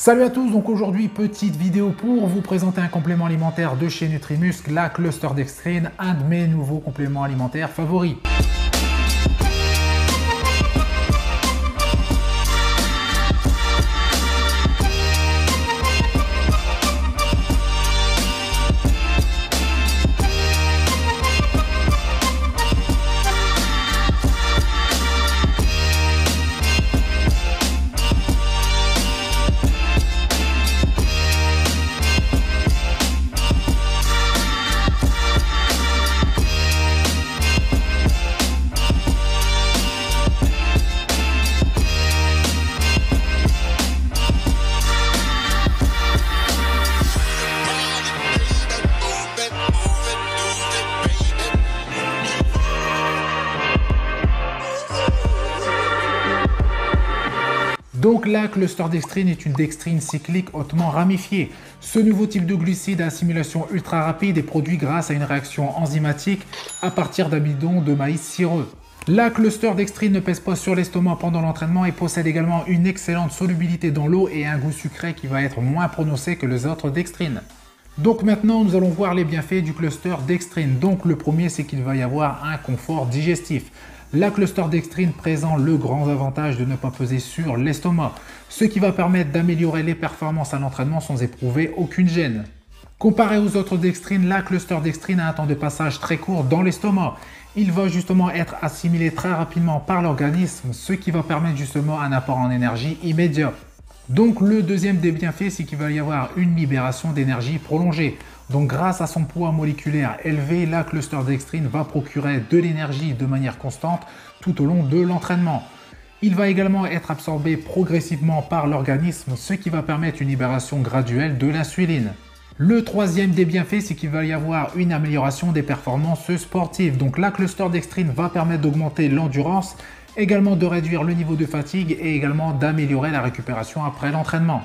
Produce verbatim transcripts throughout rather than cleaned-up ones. Salut à tous, donc aujourd'hui petite vidéo pour vous présenter un complément alimentaire de chez Nutrimuscle, la Cluster Dextrin, un de mes nouveaux compléments alimentaires favoris. Donc la Cluster Dextrin est une dextrine cyclique hautement ramifiée. Ce nouveau type de glucide à assimilation ultra rapide est produit grâce à une réaction enzymatique à partir d'amidon de maïs cireux. La Cluster Dextrin ne pèse pas sur l'estomac pendant l'entraînement et possède également une excellente solubilité dans l'eau et un goût sucré qui va être moins prononcé que les autres dextrines. Donc maintenant nous allons voir les bienfaits du Cluster Dextrin. Donc le premier, c'est qu'il va y avoir un confort digestif. La Cluster Dextrin présente le grand avantage de ne pas peser sur l'estomac, ce qui va permettre d'améliorer les performances à l'entraînement sans éprouver aucune gêne. Comparé aux autres dextrines, la Cluster Dextrin a un temps de passage très court dans l'estomac. Il va justement être assimilé très rapidement par l'organisme, ce qui va permettre justement un apport en énergie immédiat. Donc le deuxième des bienfaits, c'est qu'il va y avoir une libération d'énergie prolongée. Donc grâce à son poids moléculaire élevé, la Cluster Dextrin va procurer de l'énergie de manière constante tout au long de l'entraînement. Il va également être absorbé progressivement par l'organisme, ce qui va permettre une libération graduelle de l'insuline. Le troisième des bienfaits, c'est qu'il va y avoir une amélioration des performances sportives. Donc la Cluster Dextrin va permettre d'augmenter l'endurance, également de réduire le niveau de fatigue et également d'améliorer la récupération après l'entraînement.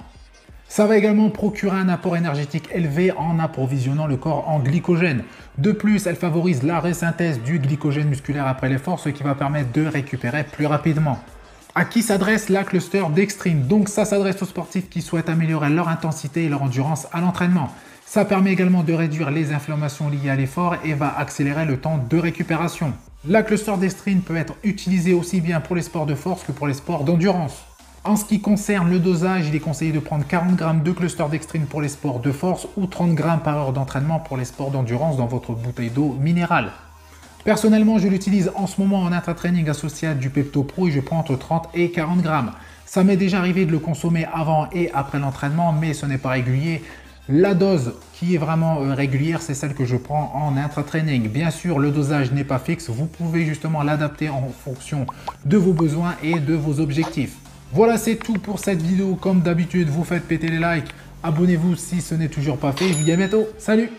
Ça va également procurer un apport énergétique élevé en approvisionnant le corps en glycogène. De plus, elle favorise la résynthèse du glycogène musculaire après l'effort, ce qui va permettre de récupérer plus rapidement. À qui s'adresse la Cluster Dextrin? Donc ça s'adresse aux sportifs qui souhaitent améliorer leur intensité et leur endurance à l'entraînement. Ça permet également de réduire les inflammations liées à l'effort et va accélérer le temps de récupération. La Cluster Dextrin peut être utilisée aussi bien pour les sports de force que pour les sports d'endurance. En ce qui concerne le dosage, il est conseillé de prendre quarante grammes de Cluster Dextrin pour les sports de force ou trente grammes par heure d'entraînement pour les sports d'endurance dans votre bouteille d'eau minérale. Personnellement, je l'utilise en ce moment en intra-training associé à du Peptopro et je prends entre trente et quarante grammes. Ça m'est déjà arrivé de le consommer avant et après l'entraînement, mais ce n'est pas régulier. La dose qui est vraiment régulière, c'est celle que je prends en intra-training. Bien sûr, le dosage n'est pas fixe, vous pouvez justement l'adapter en fonction de vos besoins et de vos objectifs. Voilà, c'est tout pour cette vidéo. Comme d'habitude, vous faites péter les likes, abonnez-vous si ce n'est toujours pas fait. Je vous dis à bientôt, salut!